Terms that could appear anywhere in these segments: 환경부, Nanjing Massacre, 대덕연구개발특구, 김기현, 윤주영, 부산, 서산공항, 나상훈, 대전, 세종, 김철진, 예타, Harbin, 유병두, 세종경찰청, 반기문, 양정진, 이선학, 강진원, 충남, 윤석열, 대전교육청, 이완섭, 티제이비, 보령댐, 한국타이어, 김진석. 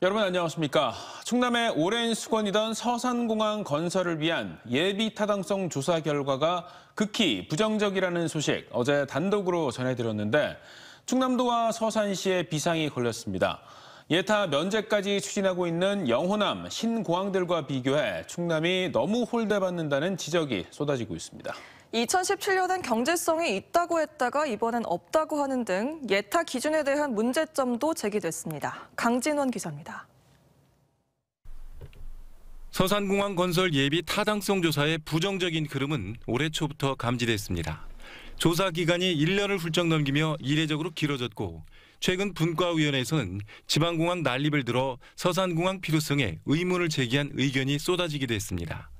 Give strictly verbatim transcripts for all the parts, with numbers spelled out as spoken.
여러분 안녕하십니까. 충남의 오랜 숙원이던 서산공항 건설을 위한 예비 타당성 조사 결과가 극히 부정적이라는 소식 어제 단독으로 전해드렸는데 충남도와 서산시에 비상이 걸렸습니다. 예타 면제까지 추진하고 있는 영호남, 신공항들과 비교해 충남이 너무 홀대받는다는 지적이 쏟아지고 있습니다. 이천십칠 년엔 경제성이 있다고 했다가 이번엔 없다고 하는 등 예타 기준에 대한 문제점도 제기됐습니다. 강진원 기자입니다. 서산공항 건설 예비 타당성 조사의 부정적인 흐름은 올해 초부터 감지됐습니다. 조사 기간이 일 년을 훌쩍 넘기며 이례적으로 길어졌고 최근 분과위원회에서는 지방공항 난립을 들어 서산공항 필요성에 의문을 제기한 의견이 쏟아지기도 했습니다.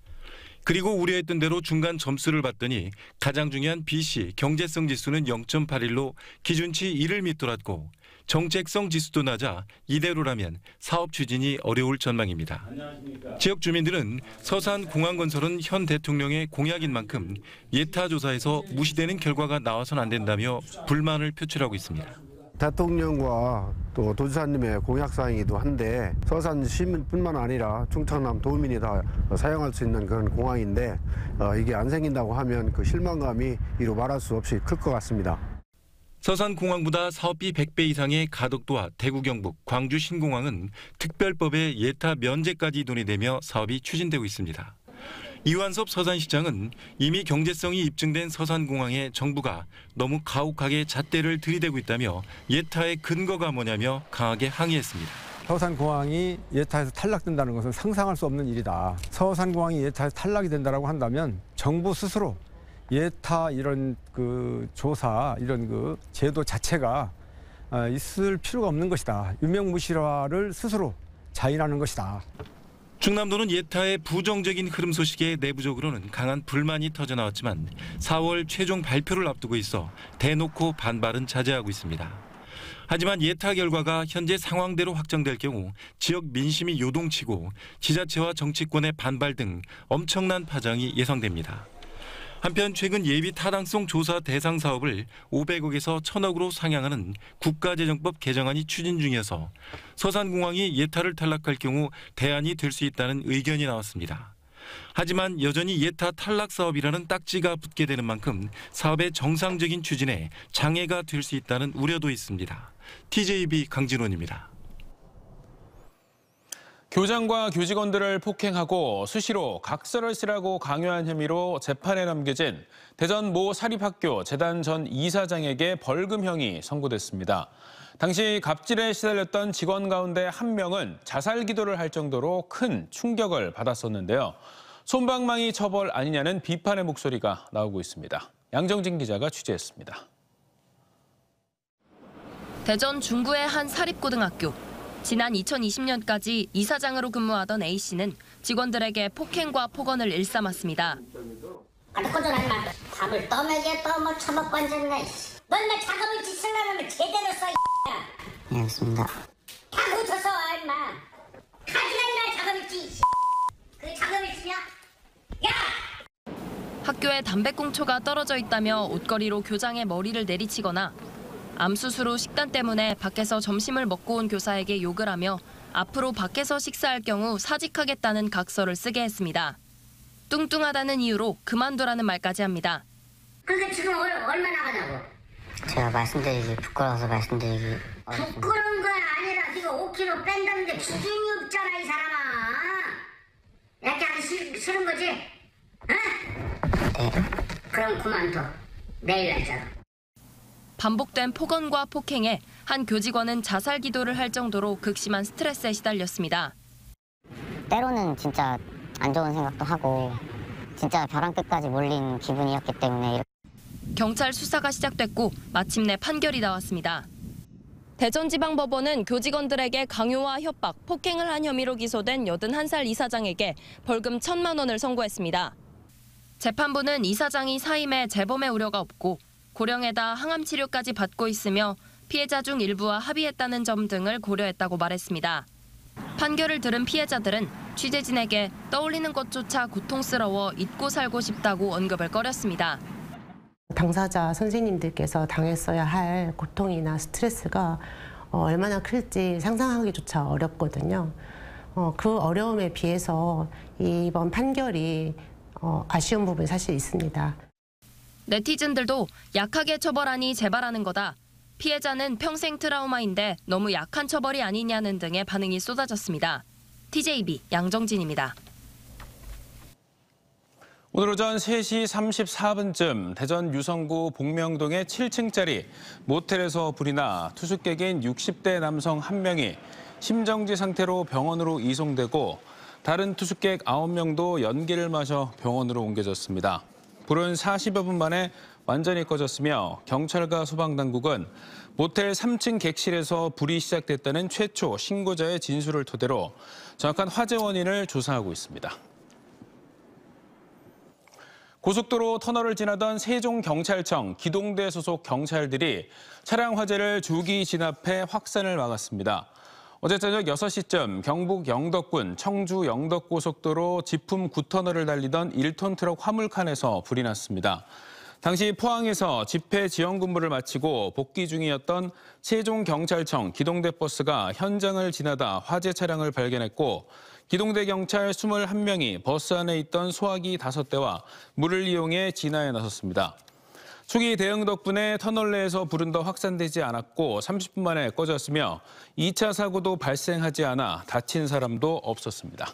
그리고 우려했던 대로 중간 점수를 봤더니 가장 중요한 B씨 경제성 지수는 영 점 팔일로 기준치 일을 밑돌았고 정책성 지수도 낮아 이대로라면 사업 추진이 어려울 전망입니다. 안녕하십니까. 지역 주민들은 서산 공항 건설은 현 대통령의 공약인 만큼 예타 조사에서 무시되는 결과가 나와선 안 된다며 불만을 표출하고 있습니다. 대통령과 또 도지사님의 공약사항이기도 한데 서산 시민뿐만 아니라 충청남 도민이 다 사용할 수 있는 그런 공항인데 이게 안 생긴다고 하면 그 실망감이 이루 말할 수 없이 클 것 같습니다. 서산공항보다 사업비 백 배 이상의 가덕도와 대구 경북, 광주 신공항은 특별법에 예타 면제까지 논의되며 사업이 추진되고 있습니다. 이완섭 서산시장은 이미 경제성이 입증된 서산공항에 정부가 너무 가혹하게 잣대를 들이대고 있다며 예타의 근거가 뭐냐며 강하게 항의했습니다. 서산공항이 예타에서 탈락된다는 것은 상상할 수 없는 일이다. 서산공항이 예타에서 탈락이 된다고 한다면 정부 스스로 예타 이런 그 조사 이런 그 제도 자체가 있을 필요가 없는 것이다. 유명무실화를 스스로 자인하는 것이다. 충남도는 예타의 부정적인 흐름 소식에 내부적으로는 강한 불만이 터져나왔지만 사월 최종 발표를 앞두고 있어 대놓고 반발은 자제하고 있습니다. 하지만 예타 결과가 현재 상황대로 확정될 경우 지역 민심이 요동치고 지자체와 정치권의 반발 등 엄청난 파장이 예상됩니다. 한편 최근 예비 타당성 조사 대상 사업을 오백억에서 천억으로 상향하는 국가재정법 개정안이 추진 중이어서 서산공항이 예타를 탈락할 경우 대안이 될 수 있다는 의견이 나왔습니다. 하지만 여전히 예타 탈락 사업이라는 딱지가 붙게 되는 만큼 사업의 정상적인 추진에 장애가 될 수 있다는 우려도 있습니다. 티제이비 강진원입니다. 교장과 교직원들을 폭행하고 수시로 각서를 쓰라고 강요한 혐의로 재판에 넘겨진 대전 모 사립학교 재단 전 이사장에게 벌금형이 선고됐습니다. 당시 갑질에 시달렸던 직원 가운데 한 명은 자살 기도를 할 정도로 큰 충격을 받았었는데요. 솜방망이 처벌 아니냐는 비판의 목소리가 나오고 있습니다. 양정진 기자가 취재했습니다. 대전 중구의 한 사립고등학교. 지난 이천이십 년까지 이사장으로 근무하던 A씨는 직원들에게 폭행과 폭언을 일삼았습니다. 밥을 떠먹여 떠먹 처먹고 앉았네. 너는 작업을 짓으려면 제대로 써. 알겠습니다. 다 고쳐서 와 임마. 가지나 임마 작업을 짓. 그 작업을 짓냐? 야! 학교에 담배꽁초가 떨어져 있다며 옷걸이로 교장의 머리를 내리치거나 암수수로 식단 때문에 밖에서 점심을 먹고 온 교사에게 욕을 하며 앞으로 밖에서 식사할 경우 사직하겠다는 각서를 쓰게 했습니다. 뚱뚱하다는 이유로 그만두라는 말까지 합니다. 그게 지금 얼마나 가냐고? 제가 말씀드리기 부끄러워서 말씀드리기 어렵습니다. 부끄러운 건 아니라 네가 오 킬로그램 뺀다는데 기준이 없잖아 이 사람아. 이렇게 하기 싫은 거지? 응? 네. 그럼 그만둬. 내일 날짜로. 반복된 폭언과 폭행에 한 교직원은 자살 기도를 할 정도로 극심한 스트레스에 시달렸습니다. 때로는 진짜 안 좋은 생각도 하고 진짜 벼랑 끝까지 몰린 기분이었기 때문에 이렇게. 경찰 수사가 시작됐고 마침내 판결이 나왔습니다. 대전지방법원은 교직원들에게 강요와 협박, 폭행을 한 혐의로 기소된 여든한 살 이사장에게 벌금 천만 원을 선고했습니다. 재판부는 이사장이 사임해 재범의 우려가 없고 고령에다 항암 치료까지 받고 있으며 피해자 중 일부와 합의했다는 점 등을 고려했다고 말했습니다. 판결을 들은 피해자들은 취재진에게 떠올리는 것조차 고통스러워 잊고 살고 싶다고 언급을 꺼렸습니다. 당사자 선생님들께서 당했어야 할 고통이나 스트레스가 어, 얼마나 클지 상상하기조차 어렵거든요. 어, 그 어려움에 비해서 이번 판결이 어, 아쉬운 부분이 사실 있습니다. 네티즌들도 약하게 처벌하니 재발하는 거다. 피해자는 평생 트라우마인데 너무 약한 처벌이 아니냐는 등의 반응이 쏟아졌습니다. 티제이비 양정진입니다. 오늘 오전 세 시 삼십사 분쯤 대전 유성구 복명동의 칠 층짜리 모텔에서 불이 나 투숙객인 육십 대 남성 한 명이 심정지 상태로 병원으로 이송되고 다른 투숙객 아홉 명도 연기를 마셔 병원으로 옮겨졌습니다. 불은 사십여 분 만에 완전히 꺼졌으며 경찰과 소방당국은 모텔 삼 층 객실에서 불이 시작됐다는 최초 신고자의 진술을 토대로 정확한 화재 원인을 조사하고 있습니다. 고속도로 터널을 지나던 세종경찰청 기동대 소속 경찰들이 차량 화재를 조기 진압해 확산을 막았습니다. 어제 저녁 여섯 시쯤 경북 영덕군 청주 영덕고속도로 지품 구 터널을 달리던 일 톤 트럭 화물칸에서 불이 났습니다. 당시 포항에서 집회 지원 근무를 마치고 복귀 중이었던 세종경찰청 기동대 버스가 현장을 지나다 화재 차량을 발견했고 기동대 경찰 이십일 명이 버스 안에 있던 소화기 다섯 대와 물을 이용해 진화에 나섰습니다. 초기 대응 덕분에 터널 내에서 불은 더 확산되지 않았고 삼십 분 만에 꺼졌으며 이 차 사고도 발생하지 않아 다친 사람도 없었습니다.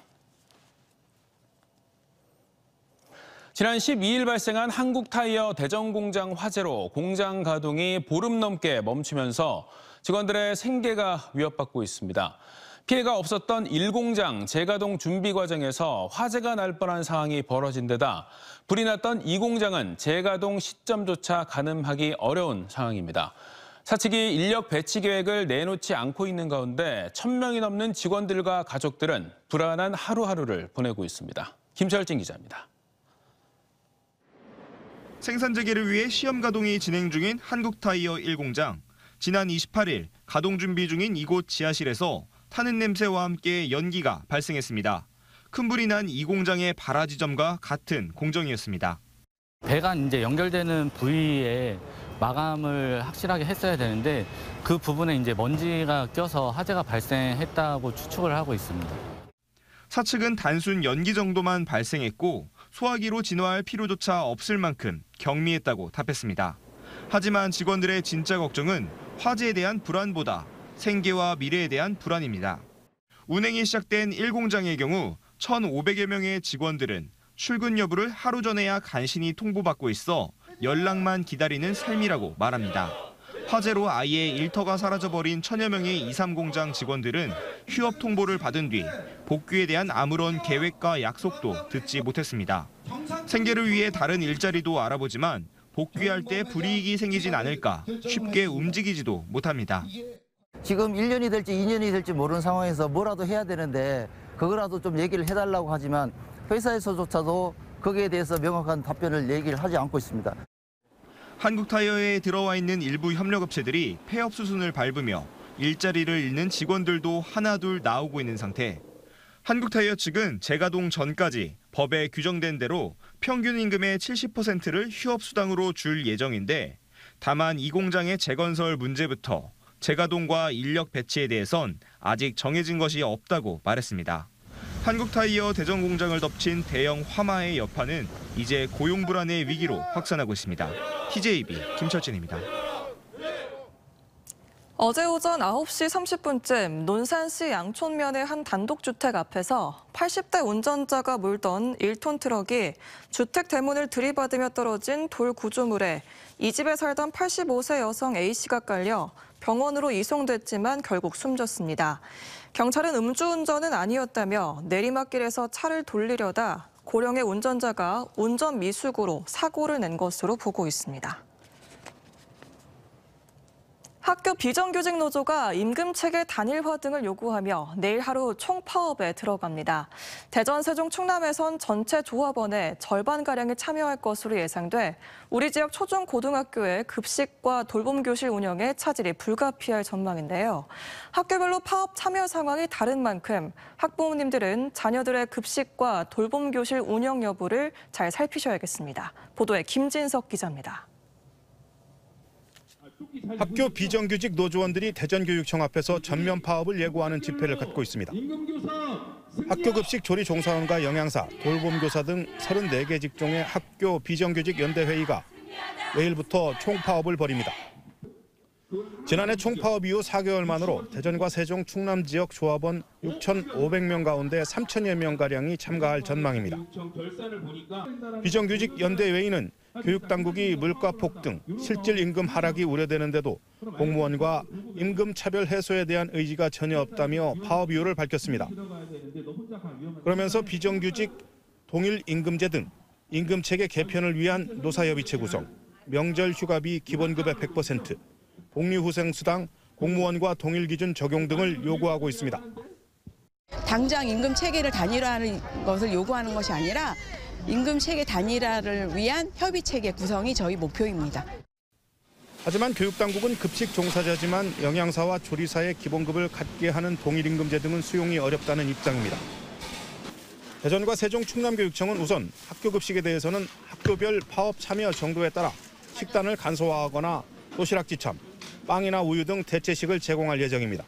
지난 십이 일 발생한 한국타이어 대전 공장 화재로 공장 가동이 보름 넘게 멈추면서 직원들의 생계가 위협받고 있습니다. 피해가 없었던 일 공장 재가동 준비 과정에서 화재가 날 뻔한 상황이 벌어진 데다 불이 났던 이 공장은 재가동 시점조차 가늠하기 어려운 상황입니다. 사측이 인력 배치 계획을 내놓지 않고 있는 가운데 천 명이 넘는 직원들과 가족들은 불안한 하루하루를 보내고 있습니다. 김철진 기자입니다. 생산 재개를 위해 시험 가동이 진행 중인 한국타이어 일 공장. 지난 이십팔 일 가동 준비 중인 이곳 지하실에서 타는 냄새와 함께 연기가 발생했습니다. 큰 불이 난 이 공장의 발화 지점과 같은 공정이었습니다. 배관 이제 연결되는 부위에 마감을 확실하게 했어야 되는데 그 부분에 이제 먼지가 껴서 화재가 발생했다고 추측을 하고 있습니다. 사측은 단순 연기 정도만 발생했고 소화기로 진화할 필요조차 없을 만큼 경미했다고 답했습니다. 하지만 직원들의 진짜 걱정은 화재에 대한 불안보다 생계와 미래에 대한 불안입니다. 운행이 시작된 일 공장의 경우 천오백여 명의 직원들은 출근 여부를 하루 전에야 간신히 통보받고 있어 연락만 기다리는 삶이라고 말합니다. 화재로 아예 일터가 사라져버린 천여 명의 이, 삼 공장 직원들은 휴업 통보를 받은 뒤 복귀에 대한 아무런 계획과 약속도 듣지 못했습니다. 생계를 위해 다른 일자리도 알아보지만 복귀할 때 불이익이 생기진 않을까 쉽게 움직이지도 못합니다. 지금 일 년이 될지 이 년이 될지 모르는 상황에서 뭐라도 해야 되는데 그거라도 좀 얘기를 해달라고 하지만 회사에서조차도 거기에 대해서 명확한 답변을 얘기를 하지 않고 있습니다. 한국타이어에 들어와 있는 일부 협력업체들이 폐업 수순을 밟으며 일자리를 잃는 직원들도 하나 둘 나오고 있는 상태. 한국타이어 측은 재가동 전까지 법에 규정된 대로 평균 임금의 칠십 퍼센트를 휴업수당으로 줄 예정인데 다만 이 공장의 재건설 문제부터 재가동과 인력 배치에 대해선 아직 정해진 것이 없다고 말했습니다. 한국타이어 대전 공장을 덮친 대형 화마의 여파는 이제 고용 불안의 위기로 확산하고 있습니다. 티제이비 김철진입니다. 어제 오전 아홉 시 삼십 분쯤 논산시 양촌면의 한 단독주택 앞에서 팔십 대 운전자가 몰던 일 톤 트럭이 주택 대문을 들이받으며 떨어진 돌 구조물에 이 집에 살던 팔십오 세 여성 A씨가 깔려 병원으로 이송됐지만 결국 숨졌습니다. 경찰은 음주운전은 아니었다며 내리막길에서 차를 돌리려다 고령의 운전자가 운전 미숙으로 사고를 낸 것으로 보고 있습니다. 학교 비정규직 노조가 임금 체계 단일화 등을 요구하며 내일 하루 총파업에 들어갑니다. 대전, 세종, 충남에선 전체 조합원의 절반가량이 참여할 것으로 예상돼 우리 지역 초중 고등학교의 급식과 돌봄교실 운영에 차질이 불가피할 전망인데요. 학교별로 파업 참여 상황이 다른 만큼 학부모님들은 자녀들의 급식과 돌봄교실 운영 여부를 잘 살피셔야겠습니다. 보도에 김진석 기자입니다. 학교 비정규직 노조원들이 대전교육청 앞에서 전면 파업을 예고하는 집회를 갖고 있습니다. 학교 급식 조리 종사원과 영양사, 돌봄교사 등 서른네 개 직종의 학교 비정규직 연대회의가 내일부터 총파업을 벌입니다. 지난해 총파업 이후 사 개월 만으로 대전과 세종, 충남 지역 조합원 육천오백 명 가운데 삼천여 명가량이 참가할 전망입니다. 비정규직 연대회의는 교육당국이 물가 폭등, 실질 임금 하락이 우려되는데도 공무원과 임금 차별 해소에 대한 의지가 전혀 없다며 파업 이유를 밝혔습니다. 그러면서 비정규직, 동일임금제 등 임금체계 개편을 위한 노사협의체 구성, 명절 휴가비 기본급의 백 퍼센트, 복리후생수당, 공무원과 동일기준 적용 등을 요구하고 있습니다. 당장 임금체계를 단일화하는 것을 요구하는 것이 아니라 임금체계 단일화를 위한 협의체계 구성이 저희 목표입니다. 하지만 교육당국은 급식 종사자지만 영양사와 조리사의 기본급을 갖게 하는 동일임금제 등은 수용이 어렵다는 입장입니다. 대전과 세종, 충남교육청은 우선 학교 급식에 대해서는 학교별 파업 참여 정도에 따라 식단을 간소화하거나 도시락 지참, 빵이나 우유 등 대체식을 제공할 예정입니다.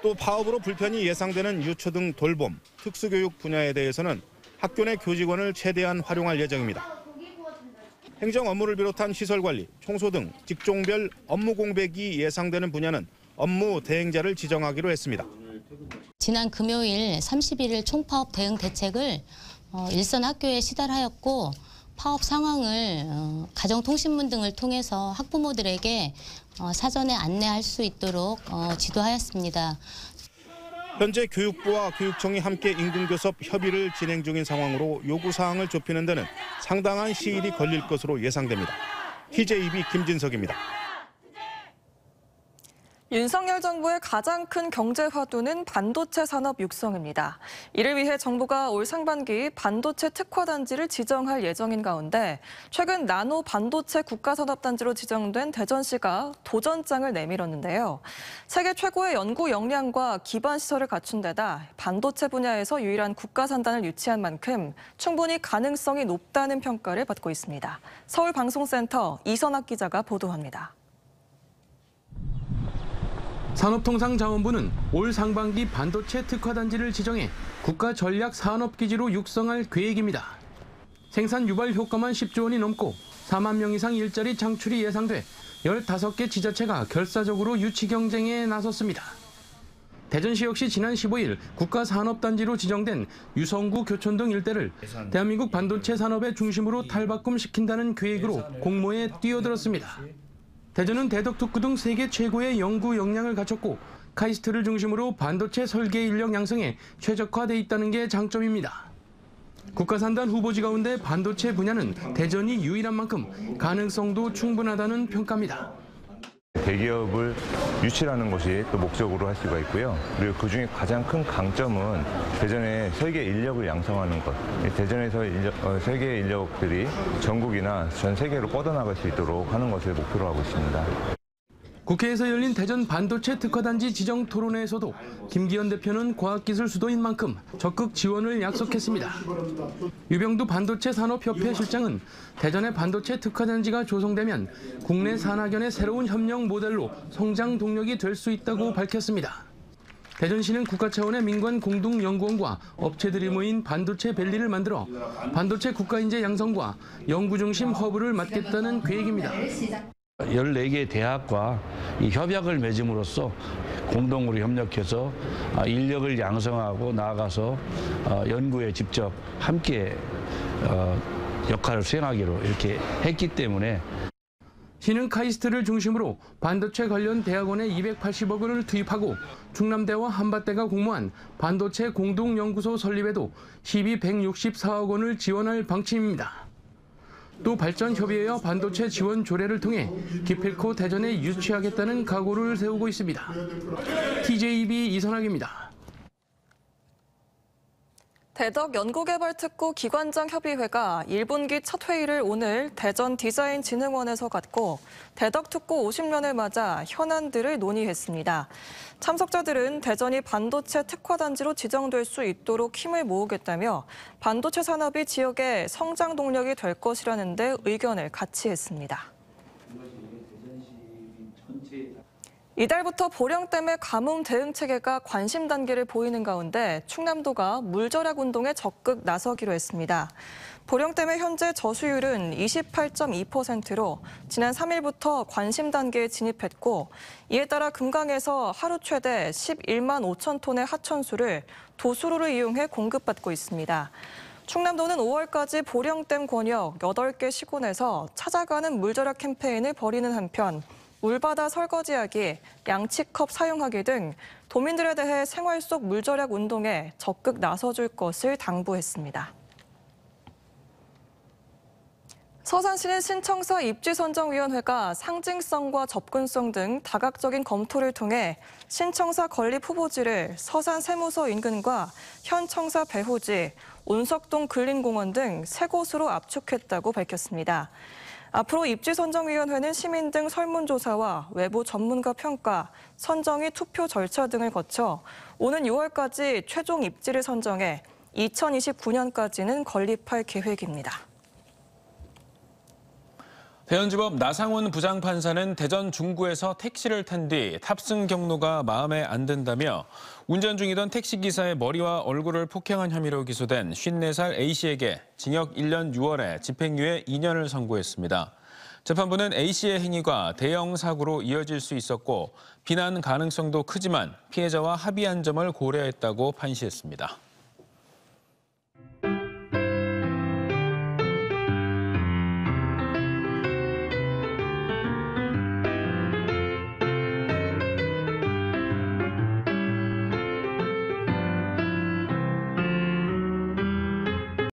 또 파업으로 불편이 예상되는 유초 등 돌봄, 특수교육 분야에 대해서는 학교 내 교직원을 최대한 활용할 예정입니다. 행정 업무를 비롯한 시설 관리, 청소 등 직종별 업무 공백이 예상되는 분야는 업무 대행자를 지정하기로 했습니다. 지난 금요일 삼십일 일 총파업 대응 대책을 일선 학교에 시달하였고 파업 상황을 가정통신문 등을 통해서 학부모들에게 사전에 안내할 수 있도록 지도하였습니다. 현재 교육부와 교육청이 함께 임금교섭 협의를 진행 중인 상황으로 요구사항을 좁히는 데는 상당한 시일이 걸릴 것으로 예상됩니다. 티제이비 김진석입니다. 윤석열 정부의 가장 큰 경제 화두는 반도체 산업 육성입니다. 이를 위해 정부가 올 상반기 반도체 특화단지를 지정할 예정인 가운데 최근 나노 반도체 국가산업단지로 지정된 대전시가 도전장을 내밀었는데요. 세계 최고의 연구 역량과 기반 시설을 갖춘 데다 반도체 분야에서 유일한 국가산단을 유치한 만큼 충분히 가능성이 높다는 평가를 받고 있습니다. 서울방송센터 이선학 기자가 보도합니다. 산업통상자원부는 올 상반기 반도체 특화단지를 지정해 국가전략산업기지로 육성할 계획입니다. 생산 유발 효과만 십조 원이 넘고 사만 명 이상 일자리 창출이 예상돼 열다섯 개 지자체가 결사적으로 유치 경쟁에 나섰습니다. 대전시 역시 지난 십오일 국가산업단지로 지정된 유성구, 교촌 등 일대를 대한민국 반도체 산업의 중심으로 탈바꿈시킨다는 계획으로 공모에 뛰어들었습니다. 대전은 대덕특구 등 세계 최고의 연구 역량을 갖췄고 카이스트를 중심으로 반도체 설계 인력 양성에 최적화돼 있다는 게 장점입니다. 국가산단 후보지 가운데 반도체 분야는 대전이 유일한 만큼 가능성도 충분하다는 평가입니다. 대기업을 유치하는 것이 또 목적으로 할 수가 있고요. 그리고 그중에 가장 큰 강점은 대전의 설계 인력을 양성하는 것. 대전에서 인력, 설계 인력들이 전국이나 전 세계로 뻗어나갈 수 있도록 하는 것을 목표로 하고 있습니다. 국회에서 열린 대전 반도체 특화단지 지정 토론회에서도 김기현 대표는 과학기술 수도인 만큼 적극 지원을 약속했습니다. 유병두 반도체 산업협회 실장은 대전의 반도체 특화단지가 조성되면 국내 산학연의 새로운 협력 모델로 성장 동력이 될 수 있다고 밝혔습니다. 대전시는 국가 차원의 민관 공동연구원과 업체들이 모인 반도체 밸리를 만들어 반도체 국가인재 양성과 연구중심 허브를 맡겠다는 계획입니다. 열네 개 대학과 이 협약을 맺음으로써 공동으로 협력해서 인력을 양성하고 나아가서 연구에 직접 함께 역할을 수행하기로 이렇게 했기 때문에 시는 카이스트를 중심으로 반도체 관련 대학원에 이백팔십억 원을 투입하고 충남대와 한밭대가 공모한 반도체 공동연구소 설립에도 시비 백육십사억 원을 지원할 방침입니다. 또 발전협의회와 반도체 지원 조례를 통해 기필코 대전에 유치하겠다는 각오를 세우고 있습니다. 티제이비 이선학입니다. 대덕연구개발특구 기관장협의회가 일 분기 첫 회의를 오늘 대전 디자인진흥원에서 갖고 대덕특구 오십 년을 맞아 현안들을 논의했습니다. 참석자들은 대전이 반도체 특화단지로 지정될 수 있도록 힘을 모으겠다며 반도체 산업이 지역의 성장 동력이 될 것이라는 데 의견을 같이 했습니다. 이달부터 보령댐의 가뭄 대응 체계가 관심 단계를 보이는 가운데 충남도가 물 절약 운동에 적극 나서기로 했습니다. 보령댐의 현재 저수율은 이십팔 점 이 퍼센트로 지난 삼 일부터 관심 단계에 진입했고, 이에 따라 금강에서 하루 최대 십일만 오천 톤의 하천수를 도수로를 이용해 공급받고 있습니다. 충남도는 오월까지 보령댐 권역 여덟 개 시군에서 찾아가는 물 절약 캠페인을 벌이는 한편, 물바다 설거지하기, 양치컵 사용하기 등 도민들에 대해 생활 속 물 절약 운동에 적극 나서줄 것을 당부했습니다. 서산시는 신청서 입지선정위원회가 상징성과 접근성 등 다각적인 검토를 통해 신청사 건립 후보지를 서산 세무서 인근과 현 청사 배후지, 온석동 근린공원 등 세 곳으로 압축했다고 밝혔습니다. 앞으로 입지선정위원회는 시민 등 설문조사와 외부 전문가 평가, 선정위 투표 절차 등을 거쳐 오는 유월까지 최종 입지를 선정해 이천이십구 년까지는 건립할 계획입니다. 대연지법 나상훈 부장판사는 대전 중구에서 택시를 탄 뒤 탑승 경로가 마음에 안 든다며 운전 중이던 택시기사의 머리와 얼굴을 폭행한 혐의로 기소된 쉰네 살 A씨에게 징역 일 년 유 월에 집행유예 이 년을 선고했습니다. 재판부는 A씨의 행위가 대형 사고로 이어질 수 있었고 비난 가능성도 크지만 피해자와 합의한 점을 고려했다고 판시했습니다.